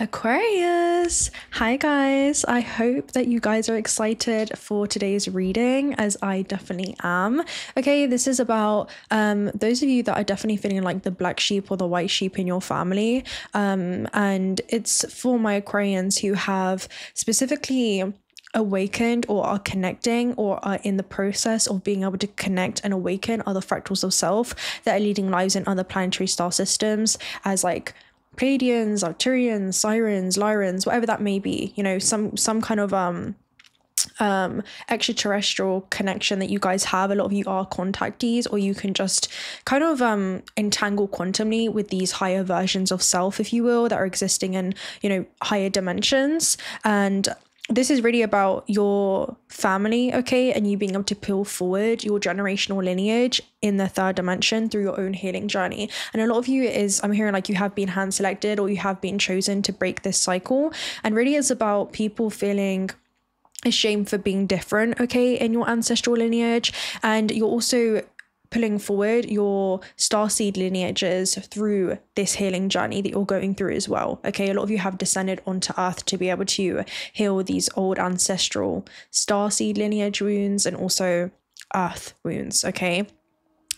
Aquarius! Hi guys, I hope that you guys are excited for today's reading, as I definitely am. Okay, this is about those of you that are definitely feeling like the black sheep or the white sheep in your family, and it's for my Aquarians who have specifically awakened or are connecting or are in the process of being able to connect and awaken other fractals of self that are leading lives in other planetary star systems as like Pleiadians, Arcturians, Sirens, Lyrans, whatever that may be, you know, some kind of extraterrestrial connection that you guys have. A lot of you are contactees, or you can just kind of entangle quantumly with these higher versions of self, if you will, that are existing in, you know, higher dimensions. And this is really about your family, okay, and you being able to peel forward your generational lineage in the third dimension through your own healing journey. And a lot of you is, I'm hearing like you have been hand selected or you have been chosen to break this cycle. And really it's about people feeling ashamed for being different, okay, in your ancestral lineage. And you're also pulling forward your starseed lineages through this healing journey that you're going through as well. Okay, a lot of you have descended onto Earth to be able to heal these old ancestral starseed lineage wounds and also Earth wounds, okay?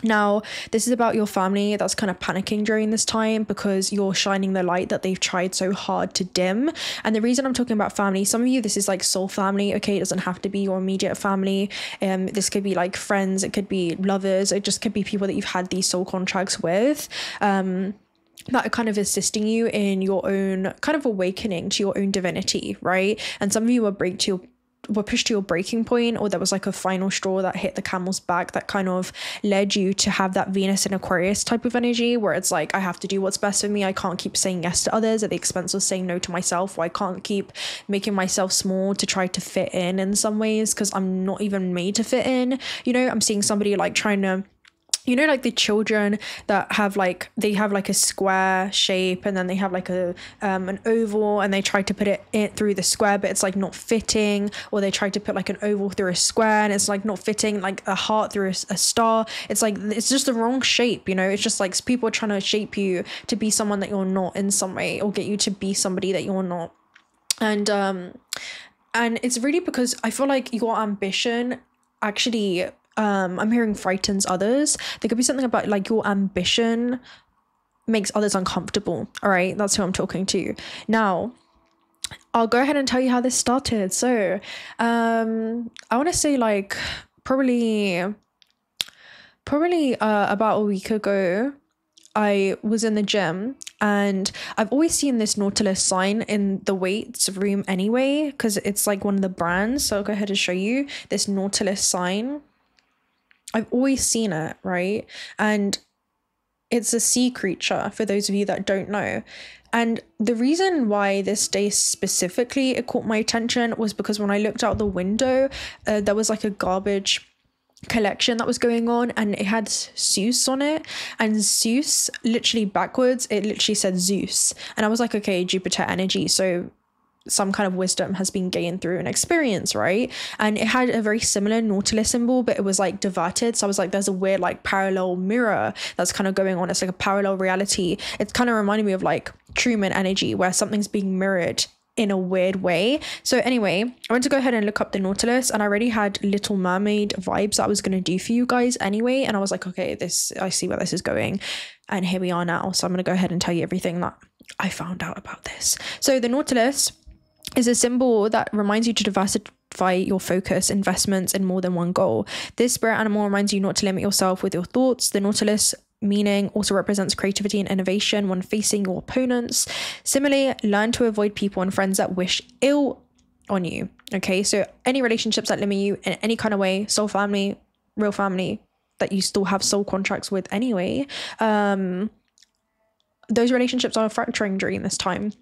Now, this is about your family that's kind of panicking during this time because you're shining the light that they've tried so hard to dim. And the reason I'm talking about family, some of you, this is like soul family, okay? It doesn't have to be your immediate family. This could be like friends, it could be lovers, it just could be people that you've had these soul contracts with. That are kind of assisting you in your own kind of awakening to your own divinity, right? And some of you were pushed to your breaking point, or there was like a final straw that hit the camel's back that kind of led you to have that Venus in Aquarius type of energy, where it's like, I have to do what's best for me. I can't keep saying yes to others at the expense of saying no to myself, or I can't keep making myself small to try to fit in some ways, because I'm not even made to fit in. You know, I'm seeing somebody like trying to, you know, like the children that have like, they have like a square shape and then they have like a an oval, and they try to put it through the square, but it's like not fitting, or they try to put like an oval through a square and it's like not fitting, like a heart through a star. It's like, it's just the wrong shape, you know? It's just like people are trying to shape you to be someone that you're not in some way, or get you to be somebody that you're not. And and it's really because I feel like your ambition actually, I'm hearing frightens others. There could be something about like your ambition makes others uncomfortable. All right, that's who I'm talking to. Now, I'll go ahead and tell you how this started. So, I want to say like probably about a week ago, I was in the gym. And I've always seen this Nautilus sign in the weights room anyway, because it's like one of the brands. So I'll go ahead and show you this Nautilus sign. I've always seen it, right? And it's a sea creature, for those of you that don't know. And the reason why this day specifically it caught my attention was because when I looked out the window, there was like a garbage collection that was going on, and it had Zeus on it, and Zeus literally backwards, it literally said Zeus. And I was like, okay, Jupiter energy, so some kind of wisdom has been gained through an experience, right? And it had a very similar Nautilus symbol, but it was like diverted. So I was like, there's a weird like parallel mirror that's kind of going on. It's like a parallel reality. It's kind of reminding me of like Truman energy, where something's being mirrored in a weird way. So anyway, I went to go ahead and look up the Nautilus, and I already had Little Mermaid vibes that I was going to do for you guys anyway. And I was like, okay, this, I see where this is going. And here we are now. So I'm going to go ahead and tell you everything that I found out about this. So the Nautilus is a symbol that reminds you to diversify your focus, investments, and more than one goal. This spirit animal reminds you not to limit yourself with your thoughts. The Nautilus meaning also represents creativity and innovation when facing your opponents. Similarly, learn to avoid people and friends that wish ill on you. Okay, so any relationships that limit you in any kind of way, soul family, real family that you still have soul contracts with anyway, those relationships are fracturing during this time.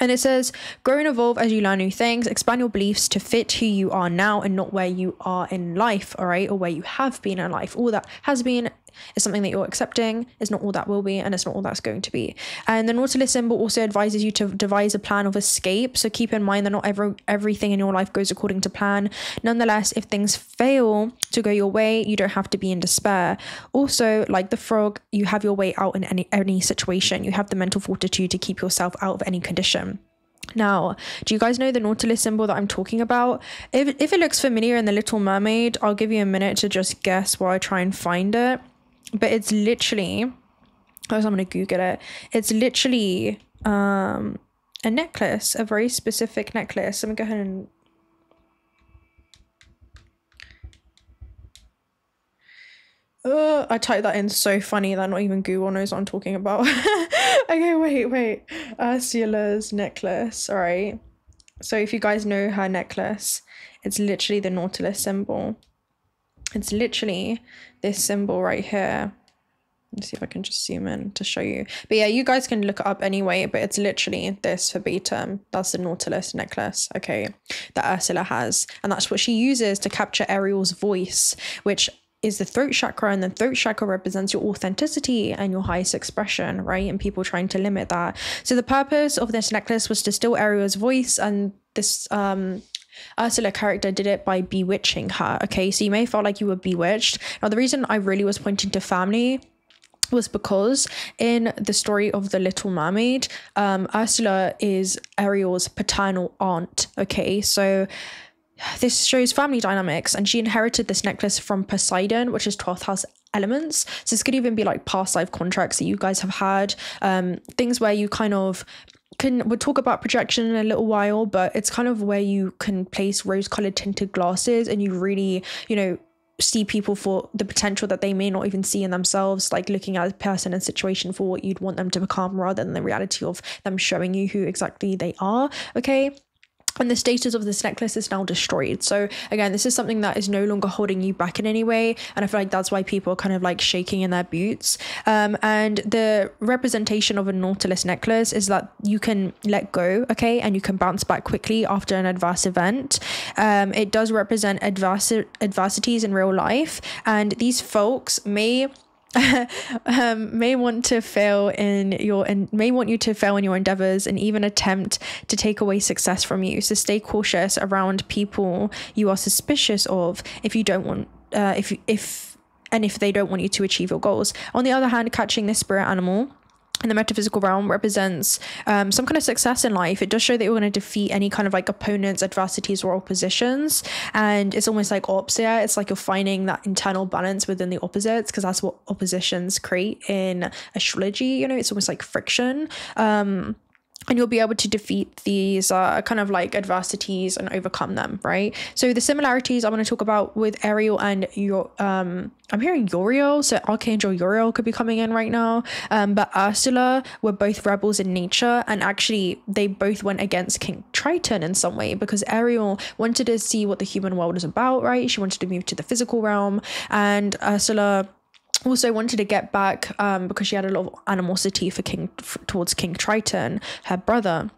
And it says, grow and evolve as you learn new things, expand your beliefs to fit who you are now and not where you are in life, all right, or where you have been in life. All that has been is something that you're accepting, it's not all that will be, and it's not all that's going to be. And the Nautilus symbol also advises you to devise a plan of escape. So keep in mind that not everything in your life goes according to plan. Nonetheless, if things fail to go your way, you don't have to be in despair. Also, like the frog, you have your way out in any situation. You have the mental fortitude to keep yourself out of any condition. Now, do you guys know the Nautilus symbol that I'm talking about? If it looks familiar in The Little Mermaid, I'll give you a minute to just guess while I try and find it. But it's literally, oh, so I'm going to Google it. It's literally a necklace, a very specific necklace. Let me go ahead and... I typed that in so funny that not even Google knows what I'm talking about. Okay, wait. Ursula's necklace, all right. So if you guys know her necklace, it's literally the Nautilus symbol. It's literally this symbol right here. Let's see if I can just zoom in to show you. But yeah, you guys can look it up anyway, but it's literally this verbatim. That's the Nautilus necklace, okay, that Ursula has. And that's what she uses to capture Ariel's voice, which is the throat chakra, and the throat chakra represents your authenticity and your highest expression, right? And people trying to limit that. So the purpose of this necklace was to still Ariel's voice, and this Ursula character did it by bewitching her, okay? So you may have felt like you were bewitched. Now, the reason I really was pointing to family was because in the story of The Little Mermaid, Ursula is Ariel's paternal aunt, okay? So this shows family dynamics, and she inherited this necklace from Poseidon, which is 12th house elements. So this could even be like past life contracts that you guys have had, things where you kind of can, we'll talk about projection in a little while, but it's kind of where you can place rose colored tinted glasses and you really, you know, see people for the potential that they may not even see in themselves, like looking at a person and situation for what you'd want them to become rather than the reality of them showing you who exactly they are, okay? And the status of this necklace is now destroyed. So again, this is something that is no longer holding you back in any way. And I feel like that's why people are kind of like shaking in their boots. And the representation of a Nautilus necklace is that you can let go, okay? And you can bounce back quickly after an adverse event. It does represent adversities in real life. And these folks may want you to fail in your endeavors and even attempt to take away success from you. So stay cautious around people you are suspicious of if you don't want if they don't want you to achieve your goals. On the other hand, catching this spirit animal in the metaphysical realm represents some kind of success in life. It does show that you're going to defeat any kind of like opponents, adversities, or oppositions. And it's almost like opsia. It's like you're finding that internal balance within the opposites, because that's what oppositions create in astrology. You know, it's almost like friction. And you'll be able to defeat these kind of like adversities and overcome them, right? So the similarities I want to talk about with Ariel and your, I'm hearing Uriel, so Archangel Uriel could be coming in right now. But Ursula were both rebels in nature, and actually they both went against King Triton in some way, because Ariel wanted to see what the human world is about, right? She wanted to move to the physical realm, and Ursula also wanted to get back because she had a lot of animosity towards King Triton, her brother.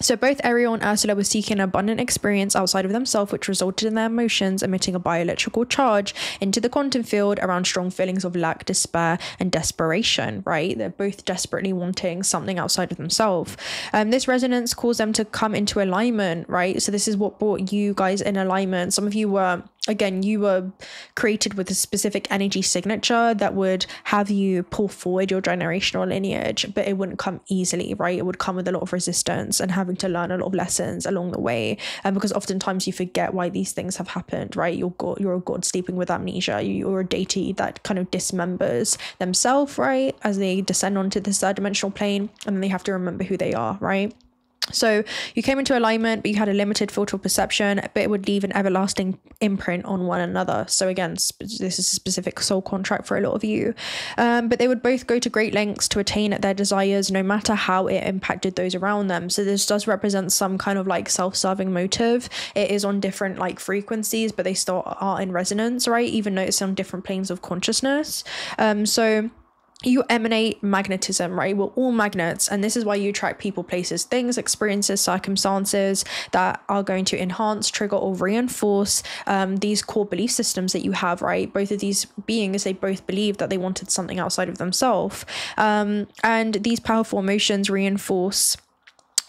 So both Ariel and Ursula were seeking an abundant experience outside of themselves, which resulted in their emotions emitting a bioelectrical charge into the quantum field around strong feelings of lack, despair, and desperation, right? They're both desperately wanting something outside of themselves. This resonance caused them to come into alignment, right? So this is what brought you guys in alignment. Some of you were, again, you were created with a specific energy signature that would have you pull forward your generational lineage, but it wouldn't come easily, right? It would come with a lot of resistance and having to learn a lot of lessons along the way. And because oftentimes you forget why these things have happened, right? You're a god sleeping with amnesia. You're a deity that kind of dismembers themselves, right? As they descend onto this third dimensional plane, and then they have to remember who they are, right? So you came into alignment, but you had a limited filter of perception, but it would leave an everlasting imprint on one another. So again, this is a specific soul contract for a lot of you. But they would both go to great lengths to attain their desires, no matter how it impacted those around them. So this does represent some kind of like self-serving motive. It is on different like frequencies, but they still are in resonance, right? Even though it's on different planes of consciousness. So you emanate magnetism, right? We're all magnets, and this is why you attract people, places, things, experiences, circumstances that are going to enhance, trigger, or reinforce these core belief systems that you have, right? Both of these beings, they both believed that they wanted something outside of themselves, and these powerful emotions reinforce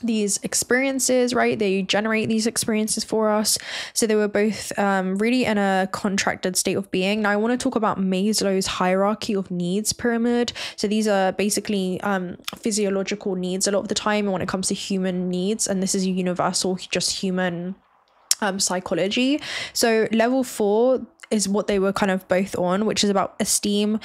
these experiences, right? They generate these experiences for us. So they were both really in a contracted state of being. Now I want to talk about Maslow's hierarchy of needs pyramid. So these are basically physiological needs a lot of the time when it comes to human needs, and this is a universal just human psychology. So level 4 is what they were kind of both on, which is about esteem,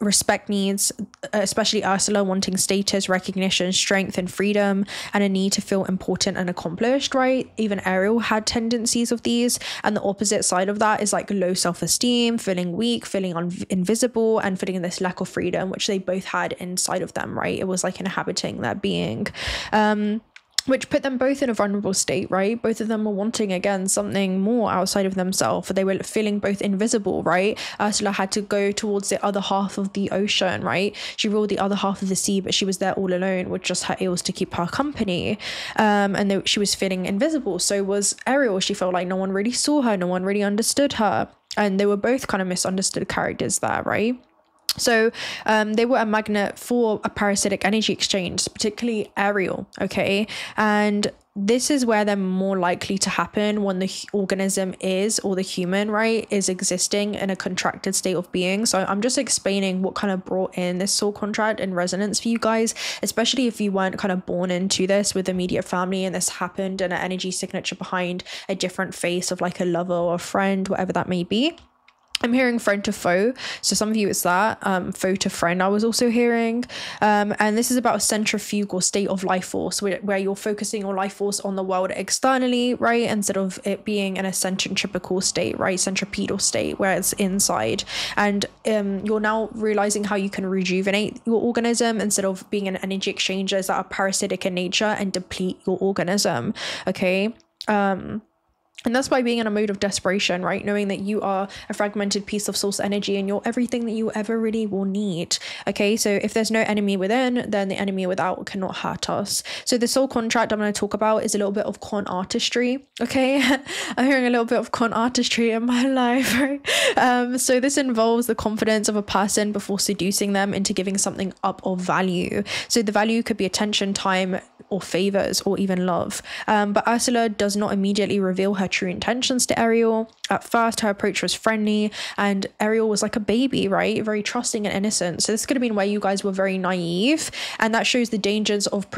respect needs, especially Ursula wanting status, recognition, strength and freedom, and a need to feel important and accomplished, right? Even Ariel had tendencies of these. And the opposite side of that is like low self-esteem, feeling weak, feeling invisible, and feeling this lack of freedom, which they both had inside of them, right? It was like inhabiting their being, which put them both in a vulnerable state, right? Both of them were wanting, again, something more outside of themselves. They were feeling both invisible, right? Ursula had to go towards the other half of the ocean, right? She ruled the other half of the sea, but she was there all alone with just her eels to keep her company. And she was feeling invisible. So was Ariel. She felt like no one really saw her. No one really understood her. And they were both kind of misunderstood characters there, right? So they were a magnet for a parasitic energy exchange, particularly Ariel, okay? And this is where they're more likely to happen when the organism is, or the human, right, is existing in a contracted state of being. So I'm just explaining what kind of brought in this soul contract and resonance for you guys, especially if you weren't kind of born into this with immediate family and this happened in an energy signature behind a different face of like a lover or a friend, whatever that may be. I'm hearing friend to foe, so some of you it's that, foe to friend I was also hearing, and this is about a centrifugal state of life force where you're focusing your life force on the world externally, right, instead of it being in a centripetal state, right, centripetal state where it's inside, and you're now realizing how you can rejuvenate your organism instead of being in energy exchanges that are parasitic in nature and deplete your organism, okay? And that's by being in a mode of desperation, right? Knowing that you are a fragmented piece of source energy and you're everything that you ever really will need. Okay, so if there's no enemy within, then the enemy without cannot hurt us. So the soul contract I'm going to talk about is a little bit of con artistry. Okay, I'm hearing a little bit of con artistry in my life, right? So this involves the confidence of a person before seducing them into giving something up of value. So the value could be attention, time, or favors, or even love. But Ursula does not immediately reveal her true intentions to Ariel. At first, her approach was friendly, and Ariel was like a baby, right? Very trusting and innocent. So this could have been where you guys were very naive, and that shows the dangers of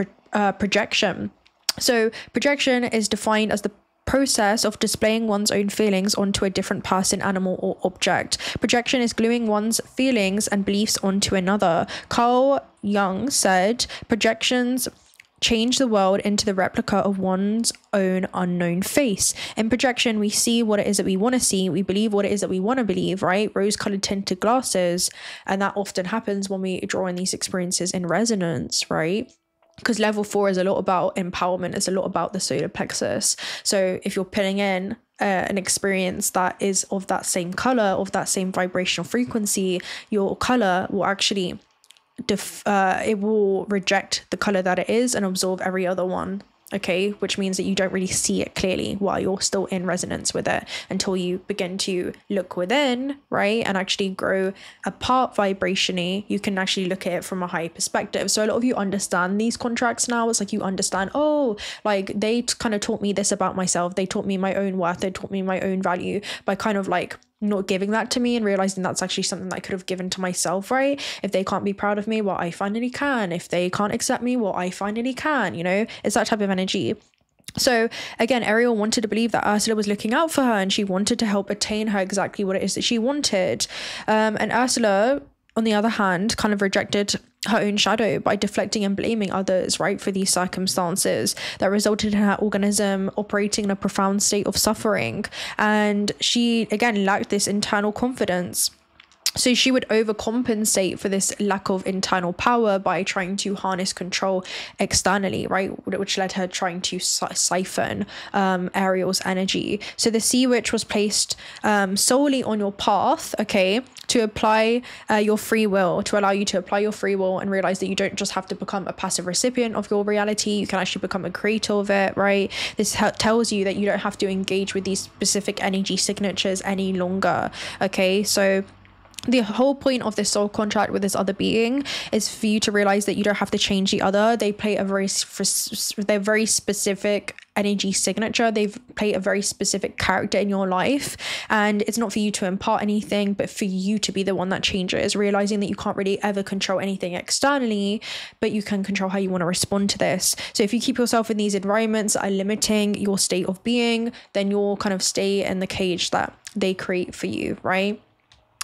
projection. So projection is defined as the process of displaying one's own feelings onto a different person, animal, or object. Projection is gluing one's feelings and beliefs onto another. Carl Jung said, projections change the world into the replica of one's own unknown face. In projection, we see what it is that we want to see, we believe what it is that we want to believe, right? Rose-colored tinted glasses, and that often happens when we draw in these experiences in resonance, right? Because level 4 is a lot about empowerment, it's a lot about the solar plexus. So if you're putting in an experience that is of that same color, of that same vibrational frequency, your color will actually it will reject the color that it is and absorb every other one, okay? Which means that you don't really see it clearly while you're still in resonance with it until you begin to look within, right, and actually grow apart vibrationally. You can actually look at it from a high perspective. So a lot of you understand these contracts now. It's like you understand, oh, like they kind of taught me this about myself, they taught me my own worth, they taught me my own value by kind of like not giving that to me and realizing that's actually something that I could have given to myself, right? If they can't be proud of me, well, I finally can. If they can't accept me, well, I finally can, you know? It's that type of energy. So again, Ariel wanted to believe that Ursula was looking out for her, and she wanted to help attain her exactly what it is that she wanted. And Ursula, on the other hand, kind of rejected her own shadow by deflecting and blaming others, right, for these circumstances that resulted in her organism operating in a profound state of suffering. And she, again, lacked this internal confidence. So she would overcompensate for this lack of internal power by trying to harness control externally, right? Which led her trying to siphon Ariel's energy. So the sea witch was placed solely on your path, okay, to apply your free will, to allow you to apply your free will and realize that you don't just have to become a passive recipient of your reality. You can actually become a creator of it, right? This tells you that you don't have to engage with these specific energy signatures any longer, okay? So the whole point of this soul contract with this other being is for you to realize that you don't have to change the other. They play a very specific energy signature. They've played a very specific character in your life, and it's not for you to impart anything, but for you to be the one that changes, realizing that you can't really ever control anything externally, but you can control how you want to respond to this. So if you keep yourself in these environments that are limiting your state of being, then you'll kind of stay in the cage that they create for you, right?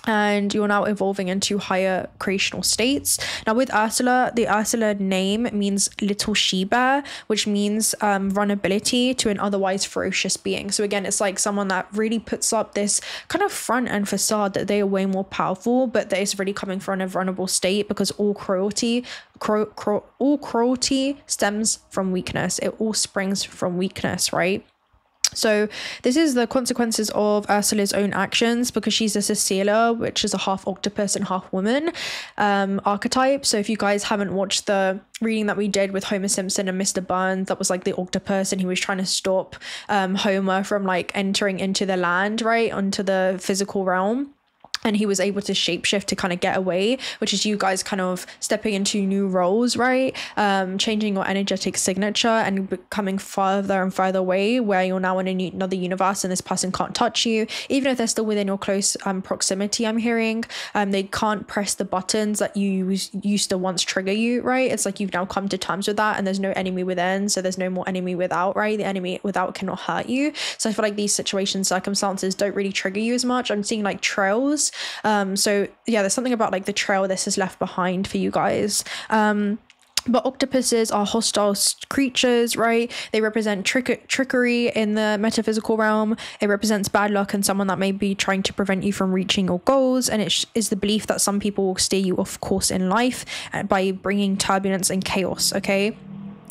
And you're now evolving into higher creational states. Now with Ursula, the Ursula name means little she bear, which means vulnerability to an otherwise ferocious being. So again, it's like someone that really puts up this kind of front and facade that they are way more powerful, but that is really coming from a vulnerable state, because all cruelty stems from weakness. It all springs from weakness, right? So this is the consequences of Ursula's own actions, because she's a Sicela, which is a half octopus and half woman archetype. So if you guys haven't watched the reading that we did with Homer Simpson and Mr. Burns, that was like the octopus, and he was trying to stop Homer from like entering into the land, right, onto the physical realm. And he was able to shapeshift to kind of get away, which is you guys kind of stepping into new roles, right? Changing your energetic signature and becoming further and further away, where you're now in another universe and this person can't touch you. Even if they're still within your close proximity, I'm hearing, they can't press the buttons that you used to once trigger you, right? It's like you've now come to terms with that, and there's no enemy within, so there's no more enemy without, right? The enemy without cannot hurt you. So I feel like these situations, circumstances don't really trigger you as much. I'm seeing like trails. So yeah, there's something about like the trail this is left behind for you guys. But octopuses are hostile creatures, right? They represent trickery in the metaphysical realm. It represents bad luck and someone that may be trying to prevent you from reaching your goals. And it is the belief that some people will steer you off course in life by bringing turbulence and chaos, okay?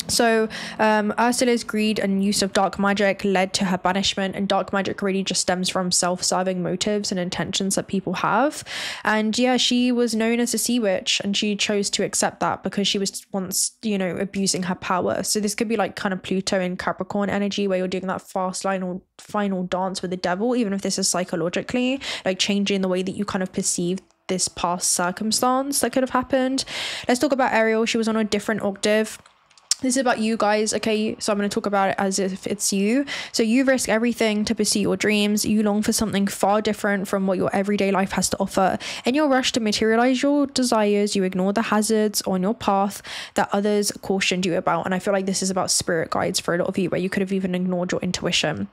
So Ursula's greed and use of dark magic led to her banishment, and dark magic really just stems from self-serving motives and intentions that people have. And yeah, she was known as a sea witch, and she chose to accept that because she was once, you know, abusing her power. So this could be like kind of Pluto and Capricorn energy, where you're doing that fast line or final dance with the devil, even if this is psychologically, like changing the way that you kind of perceive this past circumstance that could have happened. Let's talk about Ariel. She was on a different octave. This is about you guys, okay? So I'm going to talk about it as if it's you. So you risk everything to pursue your dreams. You long for something far different from what your everyday life has to offer. In your rush to materialize your desires, you ignore the hazards on your path that others cautioned you about. And I feel like this is about spirit guides for a lot of you, where you could have even ignored your intuition.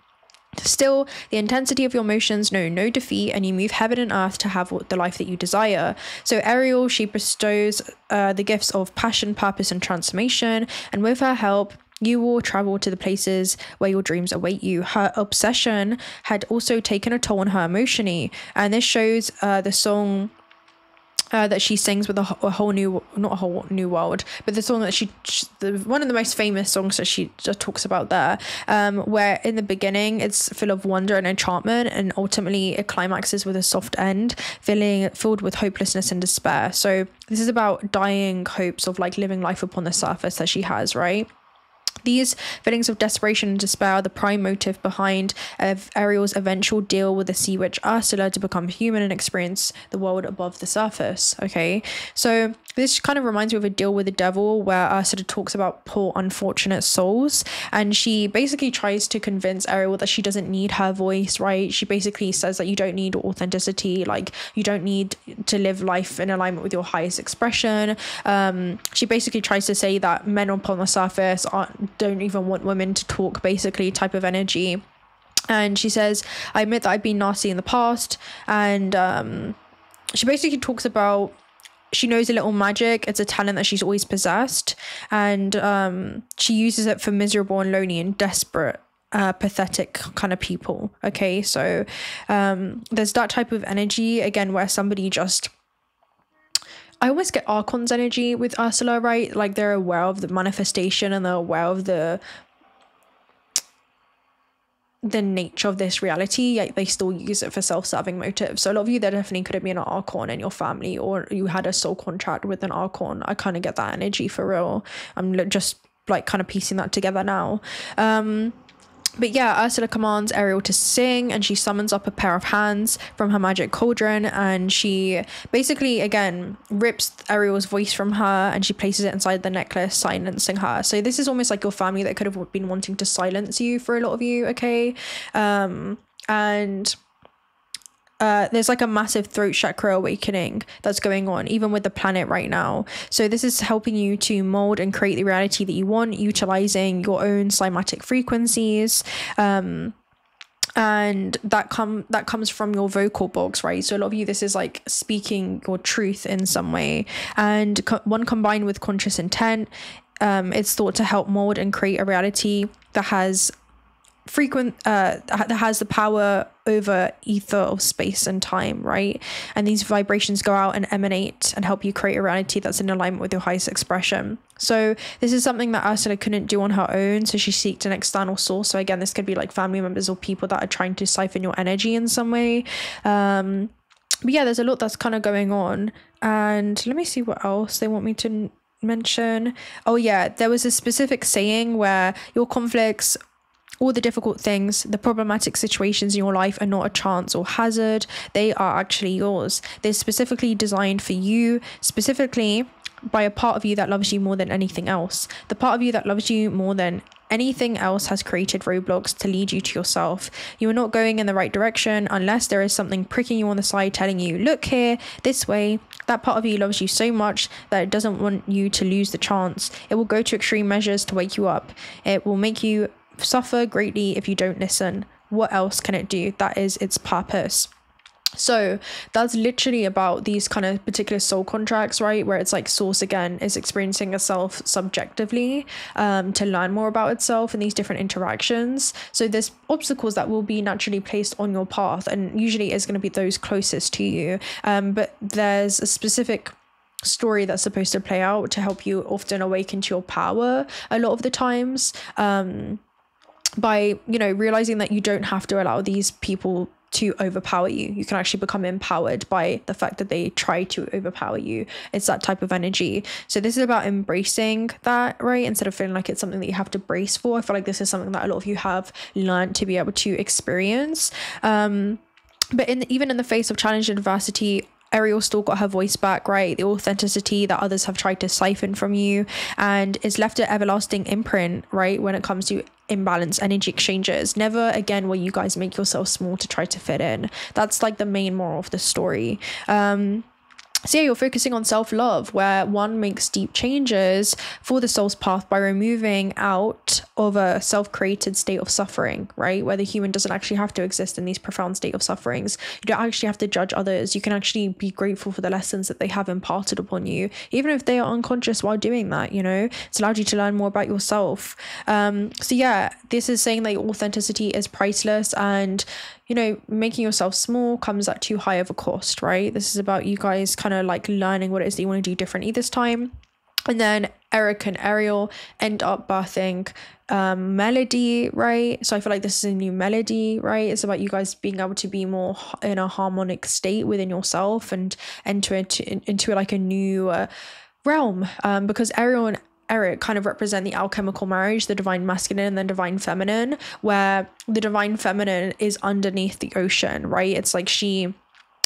Still, the intensity of your emotions know no defeat, and you move heaven and earth to have the life that you desire. So Ariel, she bestows the gifts of passion, purpose, and transformation, and with her help, you will travel to the places where your dreams await you. Her obsession had also taken a toll on her emotionally, and this shows the song that she sings with one of the most famous songs that she just talks about there, where in the beginning it's full of wonder and enchantment, and ultimately it climaxes with a soft end, filled with hopelessness and despair. So this is about dying hopes of like living life upon the surface that she has, right? These feelings of desperation and despair are the prime motive behind Ariel's eventual deal with the sea witch Ursula to become human and experience the world above the surface, okay? So this kind of reminds me of a deal with the devil, where Ursula talks about poor unfortunate souls, and she basically tries to convince Ariel that she doesn't need her voice, right? She basically says that you don't need authenticity, like you don't need to live life in alignment with your highest expression. She basically tries to say that men upon the surface don't even want women to talk, basically, type of energy. And she says, I admit that I've been nasty in the past. And she basically talks about, she knows a little magic. It's a talent that she's always possessed, and she uses it for miserable and lonely and desperate, pathetic kind of people, okay? So there's that type of energy again, where somebody just, I always get Archon's energy with Ursula, right? Like they're aware of the manifestation, and they're aware of the nature of this reality, yet they still use it for self-serving motives. So a lot of you, there definitely could have been an Archon in your family, or you had a soul contract with an Archon. I kind of get that energy for real. I'm just like kind of piecing that together now. But yeah, Ursula commands Ariel to sing, and she summons up a pair of hands from her magic cauldron, and she basically again rips Ariel's voice from her and she places it inside the necklace, silencing her. So this is almost like your family that could have been wanting to silence you for a lot of you, okay? There's like a massive throat chakra awakening that's going on, even with the planet right now. So this is helping you to mold and create the reality that you want, utilizing your own cymatic frequencies. And that comes from your vocal box, right? So a lot of you, this is like speaking your truth in some way. And one combined with conscious intent, it's thought to help mold and create a reality that has the power over ether of space and time, right? And these vibrations go out and emanate and help you create a reality that's in alignment with your highest expression. So this is something that Ursula couldn't do on her own, so she seeked an external source. So again, this could be like family members or people that are trying to siphon your energy in some way. But yeah, there's a lot that's kind of going on. And let me see what else they want me to mention. Oh yeah, there was a specific saying where your conflicts, all the difficult things, the problematic situations in your life are not a chance or hazard. They are actually yours. They're specifically designed for you, specifically by a part of you that loves you more than anything else. The part of you that loves you more than anything else has created roadblocks to lead you to yourself. You are not going in the right direction unless there is something pricking you on the side, telling you, look here, this way. That part of you loves you so much that it doesn't want you to lose the chance. It will go to extreme measures to wake you up. It will make you suffer greatly if you don't listen. What else can it do? That is its purpose. So that's literally about these kind of particular soul contracts, right? Where it's like source again is experiencing itself subjectively to learn more about itself and these different interactions. So there's obstacles that will be naturally placed on your path, and usually is going to be those closest to you, but there's a specific story that's supposed to play out to help you often awaken to your power a lot of the times, by, you know, realizing that you don't have to allow these people to overpower you. You can actually become empowered by the fact that they try to overpower you. It's that type of energy. So this is about embracing that, right? Instead of feeling like it's something that you have to brace for. I feel like this is something that a lot of you have learned to be able to experience. But even in the face of challenge and adversity, Ariel still got her voice back, right? The authenticity that others have tried to siphon from you, and it's left an everlasting imprint, right? When it comes to imbalance energy exchanges, never again will you guys make yourself small to try to fit in. That's like the main moral of the story. So yeah, you're focusing on self-love, where one makes deep changes for the soul's path by removing out of a self-created state of suffering, right? Where the human doesn't actually have to exist in these profound state of sufferings. You don't actually have to judge others. You can actually be grateful for the lessons that they have imparted upon you, even if they are unconscious while doing that, you know? It's allowed you to learn more about yourself. So yeah, this is saying that your authenticity is priceless, and, you know, making yourself small comes at too high of a cost, right? This is about you guys kind of like learning what it is that you want to do differently this time. And then Eric and Ariel end up birthing Melody, right? So I feel like this is a new Melody, right? It's about you guys being able to be more in a harmonic state within yourself and enter into like a new realm, because Ariel and Eric kind of represent the alchemical marriage, the divine masculine and the divine feminine, where the divine feminine is underneath the ocean, right? It's like she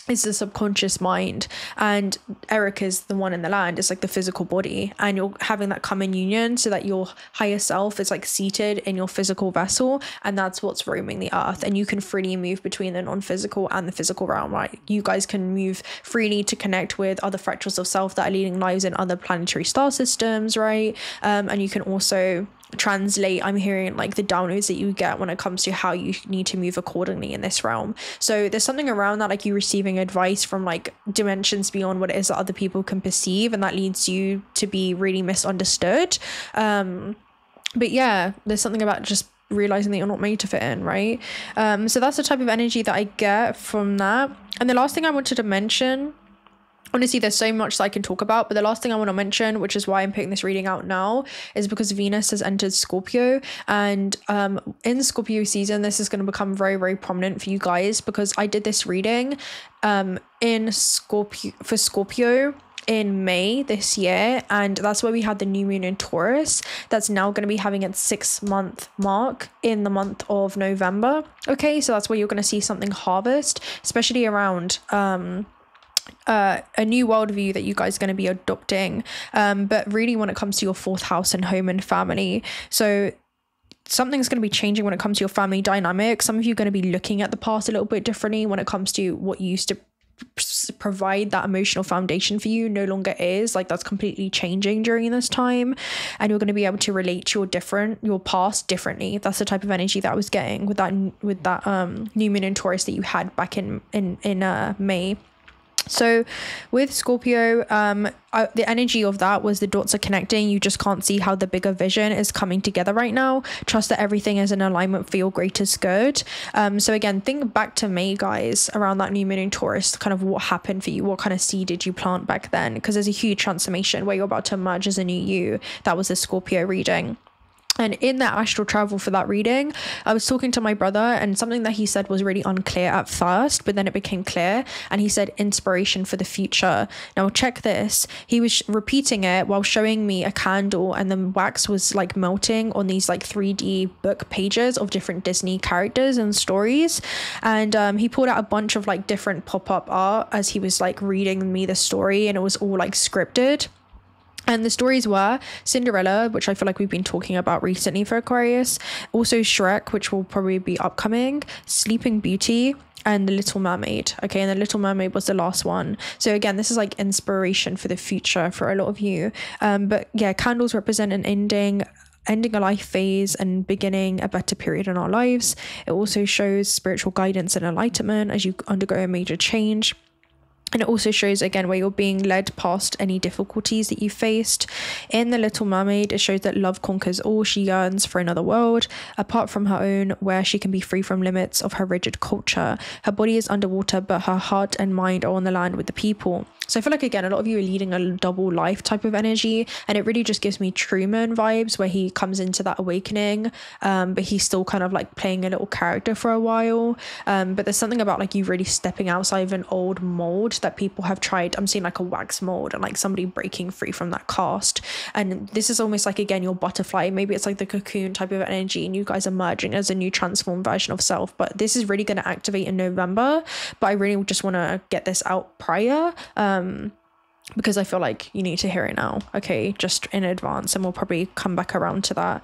is the subconscious mind and Eric is the one in the land. It's like the physical body, and you're having that come in union so that your higher self is like seated in your physical vessel, and that's what's roaming the earth, and you can freely move between the non-physical and the physical realm, right? You guys can move freely to connect with other fractals of self that are leading lives in other planetary star systems, right? And you can also translate, I'm hearing like the downloads that you get when it comes to how you need to move accordingly in this realm. So there's something around that, like you receiving advice from like dimensions beyond what it is that other people can perceive, and that leads you to be really misunderstood. But yeah, there's something about just realizing that you're not made to fit in, right? So that's the type of energy that I get from that. And the last thing I wanted to mention, honestly, there's so much that I can talk about, but the last thing I want to mention, which is why I'm putting this reading out now, is because Venus has entered Scorpio, and in Scorpio season, this is going to become very, very prominent for you guys, because I did this reading for Scorpio in May this year, and that's where we had the new moon in Taurus that's now going to be having its 6-month mark in the month of November. Okay, so that's where you're going to see something harvest, especially around a new worldview that you guys are going to be adopting, but really when it comes to your 4th house and home and family. So something's going to be changing when it comes to your family dynamic. Some of you are going to be looking at the past a little bit differently when it comes to what you used to provide that emotional foundation for you no longer is. Like, that's completely changing during this time, and you're going to be able to relate to your past differently. That's the type of energy that I was getting with that new moon in Taurus that you had back in May. So with Scorpio, the energy of that was the dots are connecting. You just can't see how the bigger vision is coming together right now. Trust that everything is in alignment for your greatest good. So again, think back to May, guys, around that new moon in Taurus, kind of what happened for you, what kind of seed did you plant back then, because there's a huge transformation where you're about to emerge as a new you. That was the Scorpio reading. And in that astral travel for that reading, I was talking to my brother, and something that he said was really unclear at first, but then it became clear. And he said, inspiration for the future. Now check this. He was repeating it while showing me a candle, and the wax was like melting on these like 3D book pages of different Disney characters and stories. And he pulled out a bunch of like different pop-up art as he was like reading me the story, and it was all like scripted. And the stories were Cinderella, which I feel like we've been talking about recently for Aquarius, also Shrek, which will probably be upcoming, Sleeping Beauty, and The Little Mermaid. Okay, and The Little Mermaid was the last one. So again, this is like inspiration for the future for a lot of you. But yeah, candles represent an ending a life phase and beginning a better period in our lives. It also shows spiritual guidance and enlightenment as you undergo a major change. And it also shows, again, where you're being led past any difficulties that you faced. In The Little Mermaid, it shows that love conquers all. She yearns for another world, apart from her own, where she can be free from limits of her rigid culture. Her body is underwater, but her heart and mind are on the land with the people. So I feel like, again, a lot of you are leading a double life type of energy. And it really just gives me Truman vibes, where he comes into that awakening, but he's still kind of like playing a little character for a while. But there's something about like you really stepping outside of an old mold that people have tried. I'm seeing like a wax mold and like somebody breaking free from that cast. And this is almost like, again, your butterfly. Maybe it's like the cocoon type of energy, and you guys are merging as a new transformed version of self. But this is really going to activate in November. But I really just want to get this out prior, because I feel like you need to hear it now, okay, just in advance, and we'll probably come back around to that.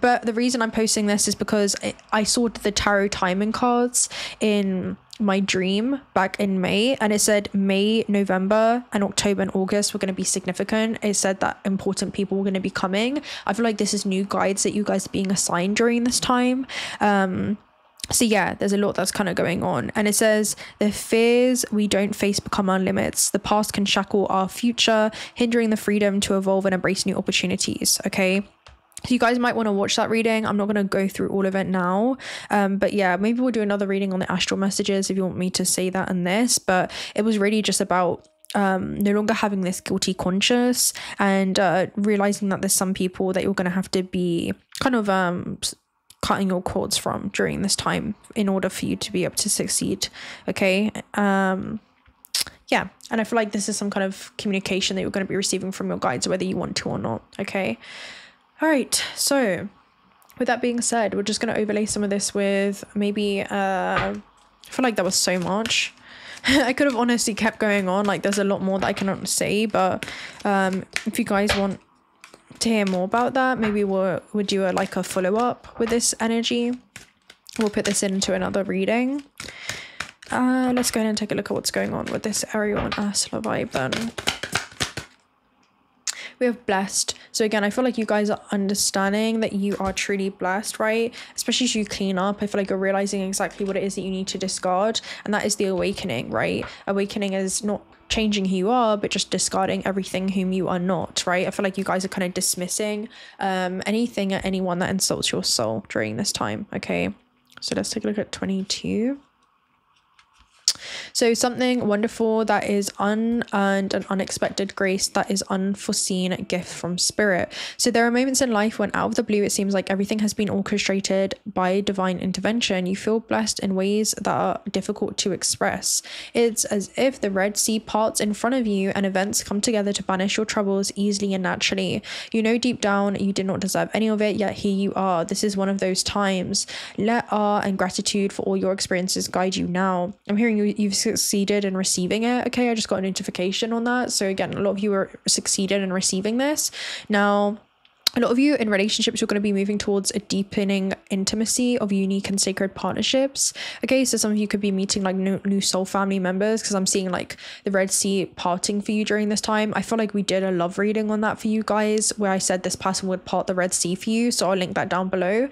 But the reason I'm posting this is because I saw the tarot timing cards in my dream back in May, and it said May, November, and October and August were going to be significant. It said that important people were going to be coming. I feel like this is new guides that you guys are being assigned during this time. So yeah, there's a lot that's kind of going on. And it says, the fears we don't face become our limits. The past can shackle our future, hindering the freedom to evolve and embrace new opportunities. Okay, so you guys might want to watch that reading. I'm not going to go through all of it now. But yeah, maybe we'll do another reading on the astral messages if you want me to say that in this. But it was really just about no longer having this guilty conscience, and realizing that there's some people that you're going to have to be kind of cutting your cords from during this time in order for you to be able to succeed. Okay, yeah, and I feel like this is some kind of communication that you're going to be receiving from your guides, whether you want to or not. Okay. All right, so with that being said, we're just going to overlay some of this with maybe, I feel like that was so much. I could have honestly kept going on. Like, there's a lot more that I cannot say, but if you guys want to hear more about that, maybe we'll do a follow-up with this energy. We'll put this into another reading. Let's go ahead and take a look at what's going on with this Ariel and Ursula vibe then. We have blessed. So again, I feel like you guys are understanding that you are truly blessed, right? Especially as you clean up, I feel like you're realizing exactly what it is that you need to discard, and that is the awakening, right? Awakening is not changing who you are, but just discarding everything whom you are not, right? I feel like you guys are kind of dismissing anything or anyone that insults your soul during this time. Okay, so let's take a look at 22. So something wonderful that is unearned, an unexpected grace that is unforeseen gift from spirit. So there are moments in life when out of the blue it seems like everything has been orchestrated by divine intervention. You feel blessed in ways that are difficult to express. It's as if the Red Sea parts in front of you and events come together to banish your troubles easily and naturally. You know deep down you did not deserve any of it, yet here you are. This is one of those times. Let awe and gratitude for all your experiences guide you now. I'm hearing you've succeeded in receiving it. Okay, I just got a notification on that. So again, a lot of you are succeeded in receiving this. Now, a lot of you in relationships, you're going to be moving towards a deepening intimacy of unique and sacred partnerships. Okay, so some of you could be meeting like new soul family members, because I'm seeing like the Red Sea parting for you during this time. I feel like we did a love reading on that for you guys, where I said this person would part the Red Sea for you. So I'll link that down below.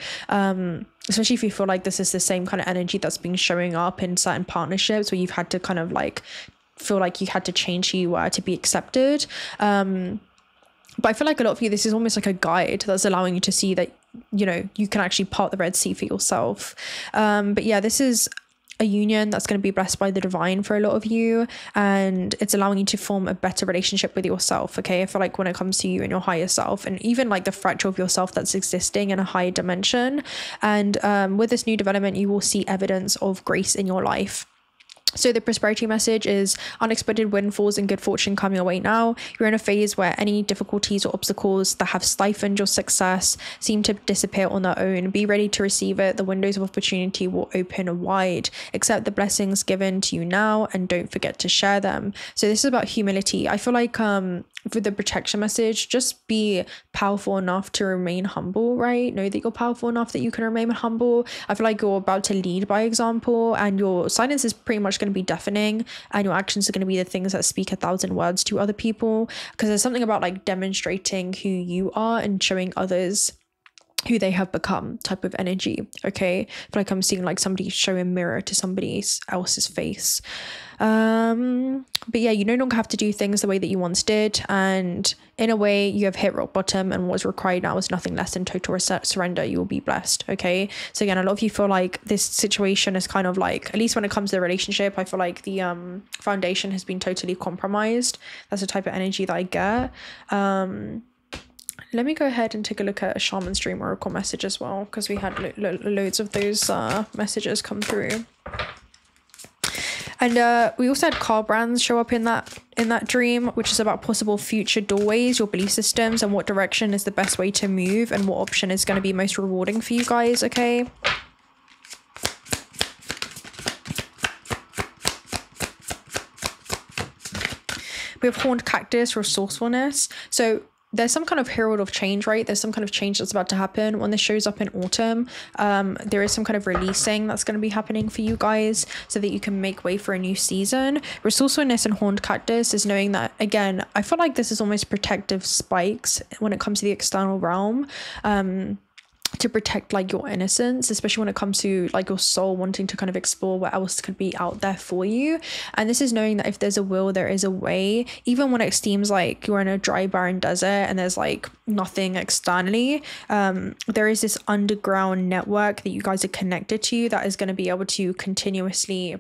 Especially if you feel like this is the same kind of energy that's been showing up in certain partnerships where you've had to kind of like feel like you had to change who you were to be accepted. But I feel like a lot of you, this is almost like a guide that's allowing you to see that, you know, you can actually part the Red Sea for yourself. But yeah, this is a union that's going to be blessed by the divine for a lot of you, and it's allowing you to form a better relationship with yourself. Okay, I feel like when it comes to you and your higher self, and even like the fractal of yourself that's existing in a higher dimension. And with this new development, you will see evidence of grace in your life. So the prosperity message is unexpected windfalls and good fortune come your way now. You're in a phase where any difficulties or obstacles that have stifled your success seem to disappear on their own. Be ready to receive it. The windows of opportunity will open wide. Accept the blessings given to you now and don't forget to share them. So this is about humility. I feel like for the protection message, just be powerful enough to remain humble, right? Know that you're powerful enough that you can remain humble. I feel like you're about to lead by example, and your silence is pretty much going to be deafening, and your actions are going to be the things that speak 1,000 words to other people, because there's something about like demonstrating who you are and showing others who they have become type of energy. Okay, but like I'm seeing like somebody show a mirror to somebody else's face. But yeah, you no longer have to do things the way that you once did, and in a way you have hit rock bottom, and what's required now is nothing less than total surrender. You will be blessed. Okay, so again, a lot of you feel like this situation is kind of like, at least when it comes to the relationship, I feel like the foundation has been totally compromised. That's the type of energy that I get. Let me go ahead and take a look at a shaman's dream oracle message as well, because we had loads of those messages come through. And we also had Carl Brands show up in that dream, which is about possible future doorways, your belief systems, and what direction is the best way to move, and what option is going to be most rewarding for you guys. Okay. We have Horned Cactus, resourcefulness. So there's some kind of herald of change, right? There's some kind of change that's about to happen. When this shows up in autumn, there is some kind of releasing that's going to be happening for you guys so that you can make way for a new season. Resourcefulness and Horned Cactus is knowing that, again, I feel like this is almost protective spikes when it comes to the external realm. To protect like your innocence, especially when it comes to like your soul wanting to kind of explore what else could be out there for you. And this is knowing that if there's a will, there is a way, even when it seems like you're in a dry barren desert and there's like nothing externally. There is this underground network that you guys are connected to that is going to be able to continuously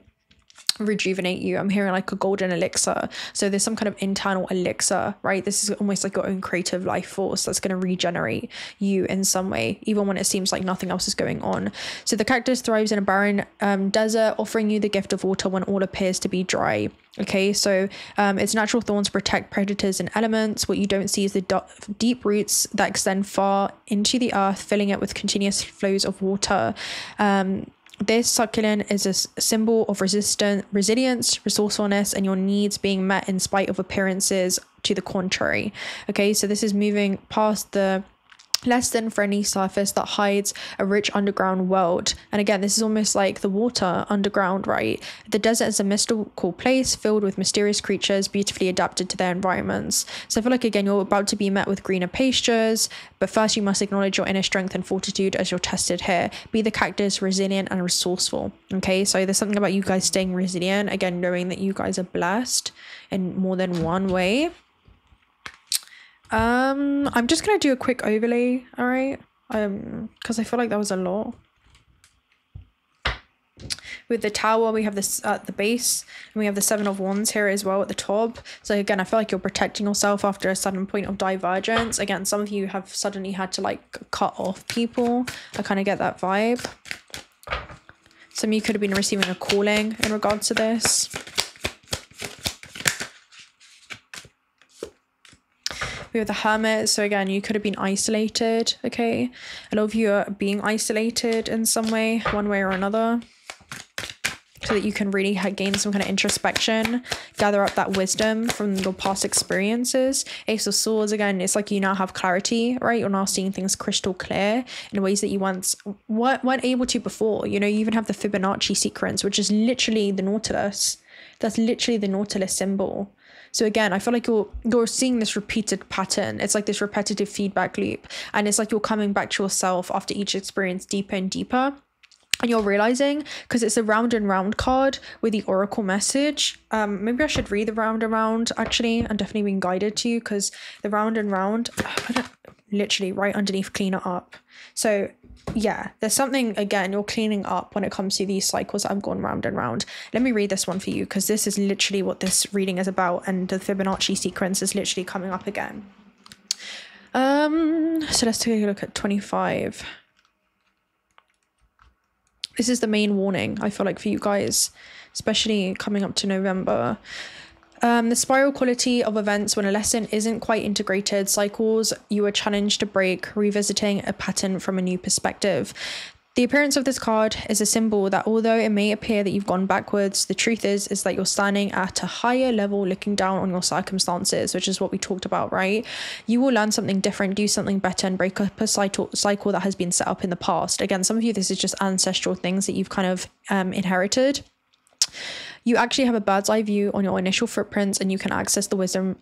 rejuvenate you. I'm hearing like a golden elixir. So there's some kind of internal elixir, right? This is almost like your own creative life force that's going to regenerate you in some way, even when it seems like nothing else is going on. So the cactus thrives in a barren desert, offering you the gift of water when all appears to be dry. Okay, so its natural thorns protect predators and elements. What you don't see is the deep roots that extend far into the earth, filling it with continuous flows of water. This succulent is a symbol of resilience, resourcefulness, and your needs being met in spite of appearances to the contrary. Okay, so this is moving past the less than friendly surface that hides a rich underground world. And again, this is almost like the water underground, right? The desert is a mystical place filled with mysterious creatures beautifully adapted to their environments. So I feel like, again, you're about to be met with greener pastures, but first you must acknowledge your inner strength and fortitude as you're tested here. Be the cactus, resilient and resourceful. Okay, so there's something about you guys staying resilient, again, knowing that you guys are blessed in more than one way. I'm just gonna do a quick overlay, all right? Because I feel like that was a lot. With the tower, we have this at the base, and we have the 7 of Wands here as well at the top. So again, I feel like you're protecting yourself after a sudden point of divergence. Again, some of you have suddenly had to like cut off people. I kind of get that vibe. Some of you could have been receiving a calling in regards to this. We have the Hermit, so again, you could have been isolated, okay? A lot of you are being isolated in some way, one way or another, so that you can really gain some kind of introspection, gather up that wisdom from your past experiences. Ace of Swords, again, it's like you now have clarity, right? You're now seeing things crystal clear in ways that you once weren't able to before. You know, you even have the Fibonacci sequence, which is literally the Nautilus. That's literally the Nautilus symbol. So again, I feel like you're seeing this repeated pattern. It's like this repetitive feedback loop. And it's like you're coming back to yourself after each experience deeper and deeper. And you're realizing, because it's a round and round card with the oracle message. Maybe I should read the round and round, actually. I'm definitely being guided to, because the round and round, literally right underneath cleaner up. So yeah, there's something, again, you're cleaning up when it comes to these cycles that have gone round and round. Let me read this one for you, because this is literally what this reading is about, and the Fibonacci sequence is literally coming up again. So let's take a look at 25. This is the main warning, I feel like, for you guys, especially coming up to November. The spiral quality of events when a lesson isn't quite integrated, cycles you are challenged to break, revisiting a pattern from a new perspective. The appearance of this card is a symbol that although it may appear that you've gone backwards, the truth is that you're standing at a higher level looking down on your circumstances, which is what we talked about, right? You will learn something different, do something better, and break up a cycle that has been set up in the past. Again, some of you, this is just ancestral things that you've kind of inherited. You actually have a bird's eye view on your initial footprints, and you can access the wisdom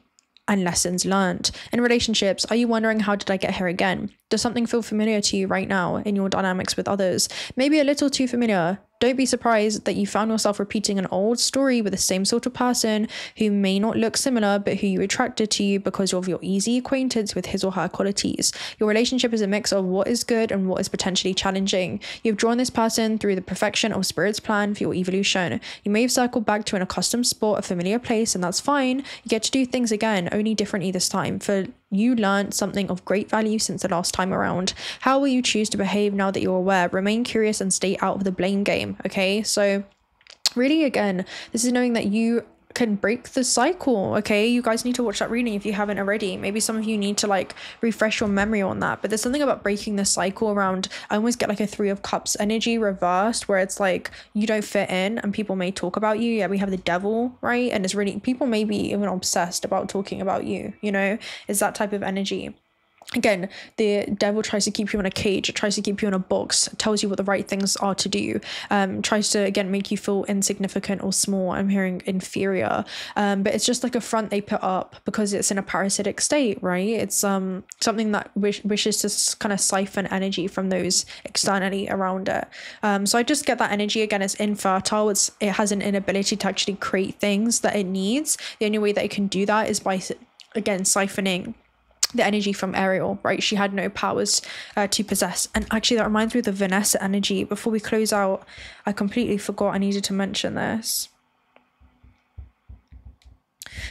and lessons learned. In relationships, are you wondering, how did I get here again? Does something feel familiar to you right now in your dynamics with others? Maybe a little too familiar. Don't be surprised that you found yourself repeating an old story with the same sort of person who may not look similar, but who you attracted to you because of your easy acquaintance with his or her qualities. Your relationship is a mix of what is good and what is potentially challenging. You've drawn this person through the perfection of spirit's plan for your evolution. You may have circled back to an accustomed spot, a familiar place, and that's fine. You get to do things again, only differently this time. For you learned something of great value since the last time around. How will you choose to behave now that you're aware? Remain curious and stay out of the blame game, okay? So really, again, this is knowing that you can break the cycle, okay? You guys need to watch that reading if you haven't already. Maybe some of you need to like refresh your memory on that, but there's something about breaking the cycle around. I always get like a 3 of Cups energy reversed, where it's like you don't fit in and people may talk about you. Yeah, we have the devil, right? And it's really, people may be even obsessed about talking about you, you know? It's that type of energy. Again, the devil tries to keep you in a cage. It tries to keep you in a box. It tells you what the right things are to do. Tries to, again, make you feel insignificant or small. I'm hearing inferior. But it's just like a front they put up because it's in a parasitic state, right? It's something that wishes to kind of siphon energy from those externally around it. So I just get that energy. Again, it's infertile. It has an inability to actually create things that it needs. The only way that it can do that is by, again, siphoning the energy from Ariel, right? She had no powers to possess. And actually, that reminds me of the Vanessa energy. Before we close out, I completely forgot I needed to mention this.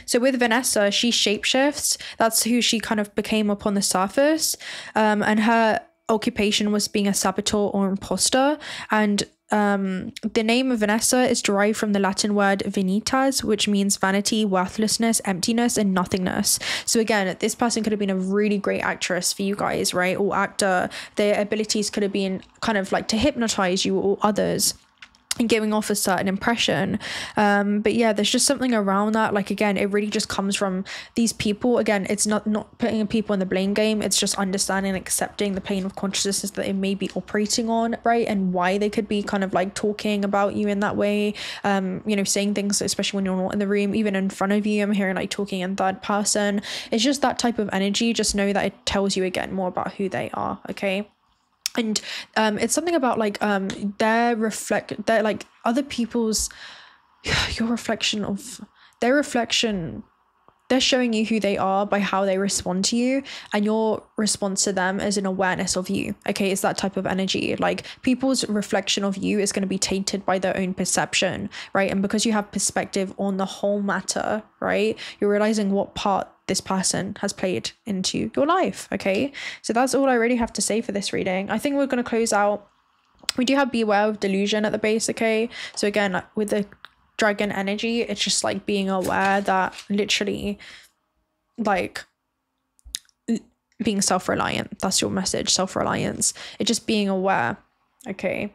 So with Vanessa, she shapeshifts. That's who she kind of became upon the surface. And her occupation was being a saboteur or imposter. And the name of Vanessa is derived from the Latin word venitas, which means vanity, worthlessness, emptiness, and nothingness. So again, this person could have been a really great actress for you guys, right? Or actor. Their abilities could have been kind of like to hypnotize you or others and giving off a certain impression. But yeah, there's just something around that. Like, again, it really just comes from these people. Again, it's not putting people in the blame game. It's just understanding and accepting the plane of consciousness that it may be operating on, right? And why they could be kind of like talking about you in that way. You know, saying things, especially when you're not in the room, even in front of you. I'm hearing like talking in third person. It's just that type of energy. Just know that it tells you, again, more about who they are, okay? And it's something about like their like other people's, your reflection of their reflection They're showing you who they are by how they respond to you, and your response to them is an awareness of you. Okay, it's that type of energy. Like, people's reflection of you is going to be tainted by their own perception, right? And because you have perspective on the whole matter, right, you're realizing what part this person has played into your life. Okay, so that's all I really have to say for this reading. I think we're going to close out. We do have beware of delusion at the base. Okay, so again, with the dragon energy, it's just like being aware that literally, like, being self-reliant. That's your message, self-reliance. It's just being aware. Okay.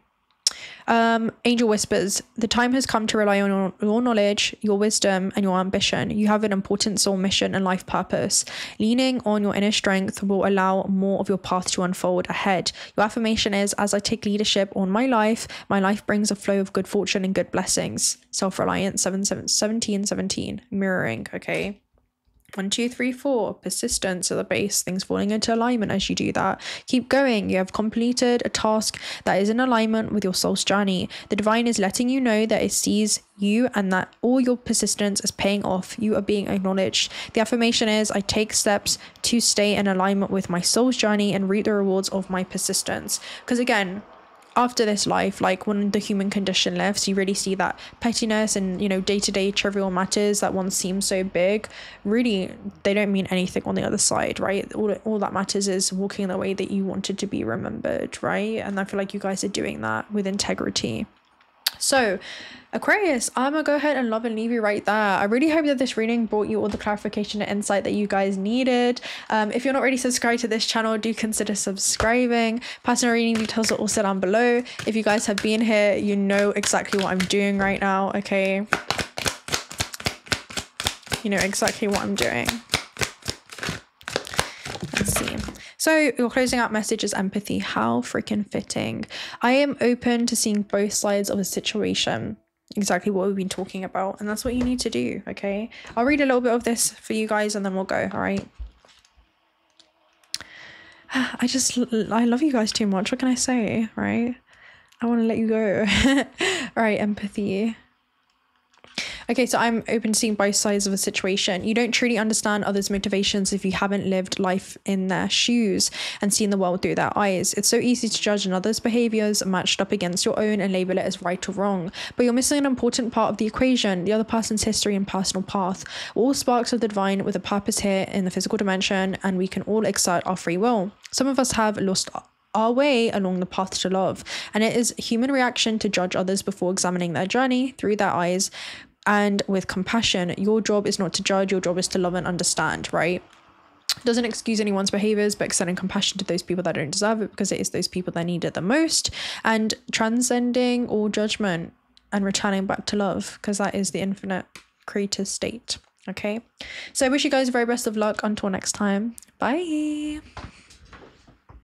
Angel whispers, the time has come to rely on your knowledge, your wisdom, and your ambition. You have an important soul mission and life purpose. Leaning on your inner strength will allow more of your path to unfold ahead. Your affirmation is, as I take leadership on my life brings a flow of good fortune and good blessings. Self-reliance, 17, mirroring. Okay. 1, 2, 3, 4, persistence at the base, things falling into alignment as you do that. Keep going. You have completed a task that is in alignment with your soul's journey. The divine is letting you know that it sees you and that all your persistence is paying off. You are being acknowledged. The affirmation is, I take steps to stay in alignment with my soul's journey and reap the rewards of my persistence. Because again, after this life, like when the human condition lifts, you really see that pettiness and, you know, day-to-day trivial matters that once seem so big, really they don't mean anything on the other side, right? All that matters is walking the way that you wanted to be remembered, right? And I feel like you guys are doing that with integrity. So Aquarius, I'm gonna go ahead and love and leave you right there. I really hope that this reading brought you all the clarification and insight that you guys needed. If you're not already subscribed to this channel, do consider subscribing. Personal reading details are also down below. If you guys have been here, you know exactly what I'm doing right now. Okay, you know exactly what I'm doing. Let's see. So your closing out message is empathy. How freaking fitting. I am open to seeing both sides of a situation. Exactly what we've been talking about. And that's what you need to do. Okay. I'll read a little bit of this for you guys and then we'll go. All right. I love you guys too much. What can I say? Right. I want to let you go. All right. Empathy. Okay, so I'm open to seeing both sides of a situation. You don't truly understand others' motivations if you haven't lived life in their shoes and seen the world through their eyes. It's so easy to judge another's behaviors matched up against your own and label it as right or wrong. But you're missing an important part of the equation, the other person's history and personal path. We're all sparks of the divine with a purpose here in the physical dimension, and we can all exert our free will. Some of us have lost our way along the path to love, and it is human reaction to judge others before examining their journey through their eyes and with compassion. Your job is not to judge, your job is to love and understand, right? It doesn't excuse anyone's behaviors, but extending compassion to those people that don't deserve it, because it is those people that need it the most, and transcending all judgment and returning back to love, because that is the infinite creator state. Okay, so I wish you guys the very best of luck. Until next time, bye.